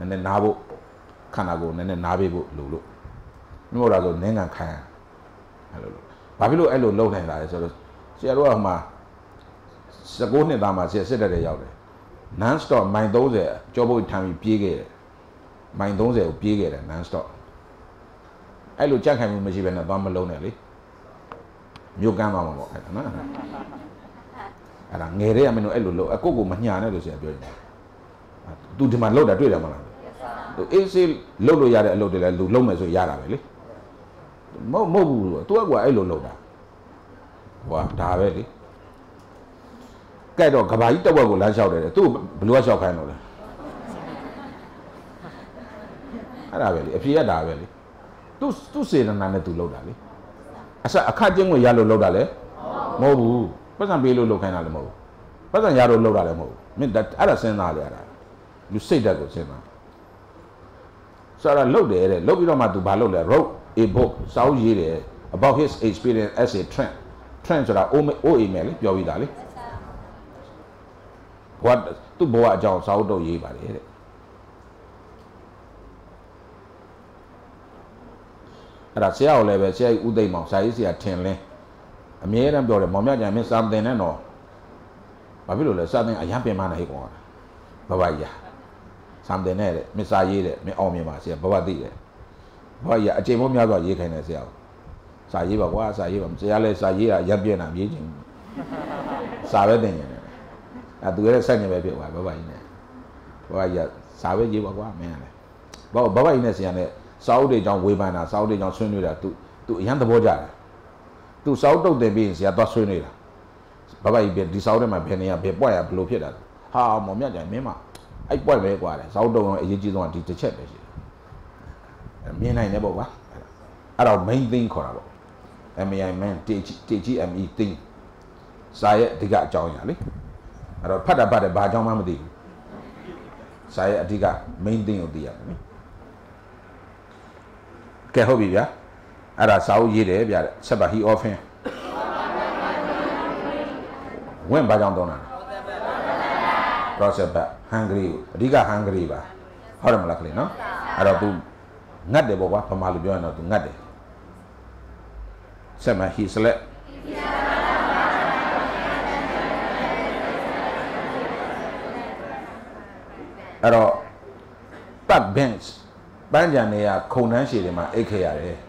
Nenek nabu, kanaku, nenek nabi bu lulu. Nora tu nengang kaya. Babilu elu low ni lah, jadi siapa rumah sekolah ni ramah siapa ada jauh. Nasto main doh je, coba kami pergi, main doh je pergi nasto. Elu jangan kami masih benar ramah low ni ali. Juga mama buat, na. Orang ngeri yang menu elu low, aku mahnya ni tu siapa jauh. Tu di mana low dah tu dia mana. तो ऐसे लोलो यारे लोलो ले लोलो में जो यारा बेले मो मो बुआ तो अगवा ऐलोलो डा वाह डावे ले कैरो कबाई तो वो गुलाब चाव ले तू ब्लूआ चाव खाए नोले डावे ले एप्रिया डावे ले तू तू सेरन नाने तू लोलो डाले ऐसा अखाजेंगो यालो लोलो डाले मो बु बस हम बेलो लोलो खाए नाले मो बस हम यारो लोलो डाले मो मैं डट अरे सेना ले अरे लुस्से डगो सेना Sarah low there, low irama tu balu le wrote a book South Korea about his experience as a trend. Trend sarah o email jauhi dalih. Buat tu bawa jauh South do ye balik. Rasanya oleh biasa udah imam saya siat tenle. Amiram jauh le mama jangan sampai neno. Tapi lule sampai ayam pemana hikmah. Bawa iya. Sam deh ni, misal ye deh, misal awam masih, bawa di deh, bawa ye, aje pun miao bawa ye kena siapa, saya ye bawa, saya ye bawa, siapa saya ye lah, yang dia nak ye jeng, sahaja deh ni, aduh ni saya ni bawa bawa ye, sahaja ye bawa mana, bawa bawa ini siapa, saud yang wibana, saud yang sunyi lah, tu yang terboja, tu saud tu debin siapa sunyi lah, bawa ini di saud mana bini ya, bini boleh belum pernah, ha, mami aja memang. I bought very well. South don't exist on the check. Me and I never what? I don't main thing corral. MAI man, TGME thing. Saya tiga jauh ni. Ada pada bajang mana dia? Saya tiga main thing dia. Kehau biar. Ada South ye deh biar sebahi off he. Wen bajang dona. Proses ber. Hungry, riga hungry ba, harum lagi, no? Ada tu ngade bawa pemalu joan atau ngade. Sama hisle. Ada tak bench, banyak ni ya konan sih lima ekaya eh,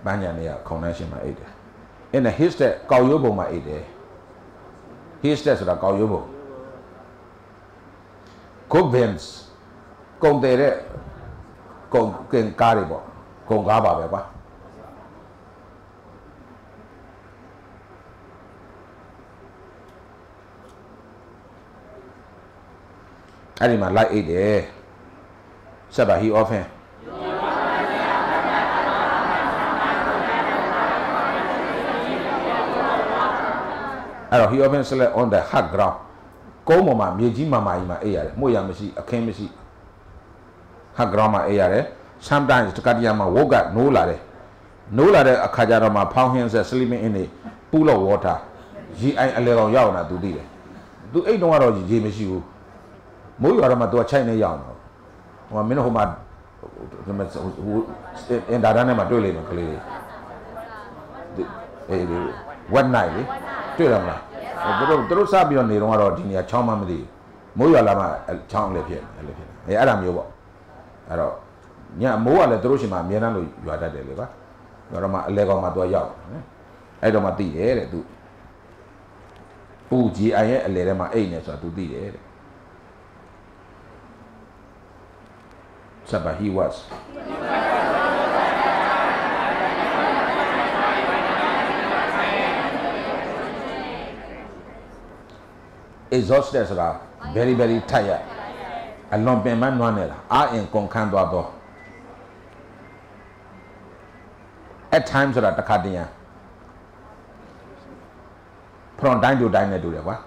banyak ni ya konan sih lima ide. Ina hisle kau yobo lima ide. Hisle sudah kau yobo, kau bench, kau teri, kau kengkari bo, kau gaba berapa? Hari malah ide, sebahi off he. Ada hidupan sele on the hard ground. Kau mama, meji mama ima, ayar. Moya mesti, akhir mesti hard ground ma ayar. Sometimes terkadang ma woga nolare, nolare akajar ma pahun seselim ini pulau water. Ji alerau yau na tu dia. Tu dong orang ji mesti u. Moya orang ma tu China yau na. Orang mina huma, endaran ma dole ma kali. One night. Cuit ramlah. Terus sabion ni rumah orang ini, cawang mana dia? Mui ala mah cawang lepian, lepian. Eh, alam juga. Ada, ni mui ala terus si mah mian lu juara dia lepas. Orang mah lekang mah tua jauh. Eh, orang mah tiye le tu. Puji ayat lelai mah ini satu tiye. Sebab he was. Exhausted lah, very very tired. Alam pemain mana lah, aku yang kongkan doa doh. at times or at the cardian. From time to time, I do that.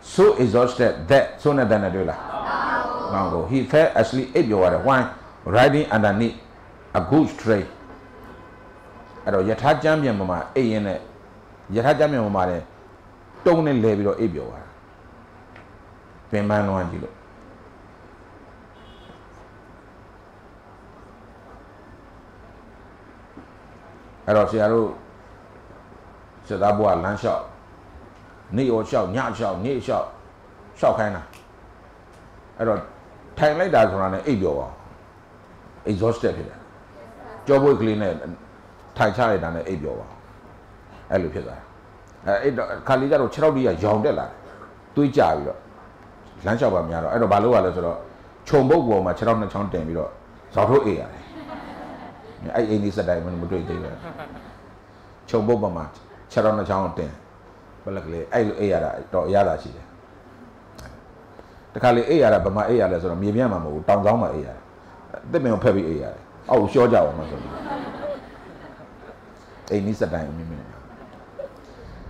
So exhausted that sooner than I do that. He fell asleep at your water wine, riding underneath a goose tray. I don't yet have jam your mama, a in it. Yet had jam your mother. Don't leave it or if you are. Payman one kilo. I don't see a road. So that boy, lunch shop. Knee or shop, yard shop, knee shop. Shop kind of. I don't. Time like that around an 8 year old. Exhausted here. Job will clean it. Thai child and an 8 year old. I look at that. Kalida or Cherobia, Jondella. Two child. Lunch shop, I'm yard. I don't value a little. Chombo, my Cheron and Chontain, you know. So who air? I ain't this a diamond, but do it. Chombo, Bama. Charon Chante, but luckily, I do Yada. The Kali Ayara, but my Ayala is on Miamiamo, down down my ear. The male Pebby Ayara. Oh, sure, Jaw, my son. A Nisa Dime.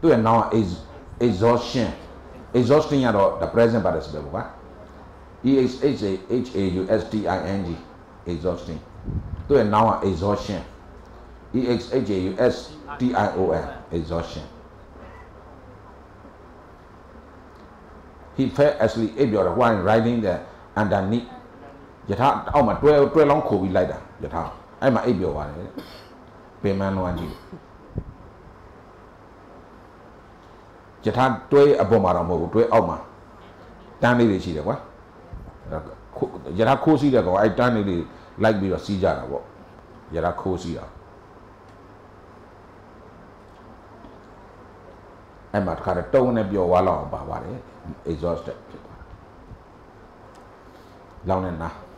Do you know exhaustion? Exhausting at all the present by the Sibaba. EXHAUSTING. Exhausting. Do you know exhaustion? EXHAUSTION. Exhaustion. He fell asleep at your wine riding there underneath. Yet how my 12 long could be like that? Yet how I'm a your one. Payman one you. Yet how 12 a bomb around over 12 hour. Danny the sea, what? Yet how cozy the go. I done like be a sea jar. Yet how cozy. I'm at Caratone of your wall, exhausted. Long enough.